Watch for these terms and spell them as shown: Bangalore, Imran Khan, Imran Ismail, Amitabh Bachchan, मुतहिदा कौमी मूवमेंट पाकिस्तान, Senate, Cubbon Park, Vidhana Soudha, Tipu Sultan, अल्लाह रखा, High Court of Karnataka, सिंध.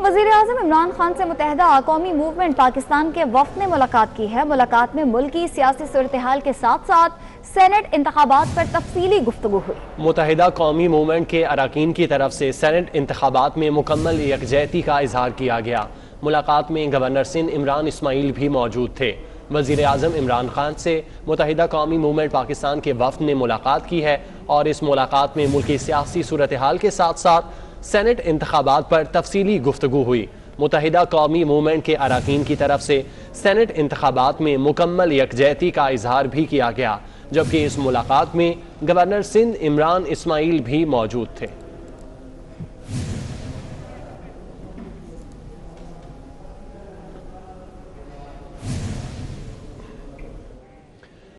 वज़ीर-ए-आज़म इमरान खान से मुतहिदा कौमी मूवमेंट पाकिस्तान के वफ़द ने मुलाकात की है। मुलाकात में मुल्की सियासी सूरत-ए-हाल के साथ साथ सेनेट इंतखाबात पर तफसीली गुफ्तगू हुई। मुतहिदा कौमी मूवमेंट के अरकान की तरफ से सेनेट इंतखाबात में मुकम्मल यकजहती का इजहार किया गया। मुलाकात में गवर्नर सिंध इमरान इस्माइल भी मौजूद थे। वज़ीर-ए-आज़म इमरान खान से मुतहिदा कौमी मूवमेंट पाकिस्तान के वफ़द ने मुलाकात की है और इस मुलाकात में मुल्की सियासी सूरत-ए-हाल के साथ साथ सेनेट इंतखाबात पर तफसीली गुफ्तगू हुई। मुतहिदा कौमी मूवमेंट के अरकान की तरफ से सेनेट इंतखाबात में मुकम्मल यकजहती का इजहार भी किया गया, जबकि इस मुलाकात में गवर्नर सिंध इमरान इस्माइल भी मौजूद थे।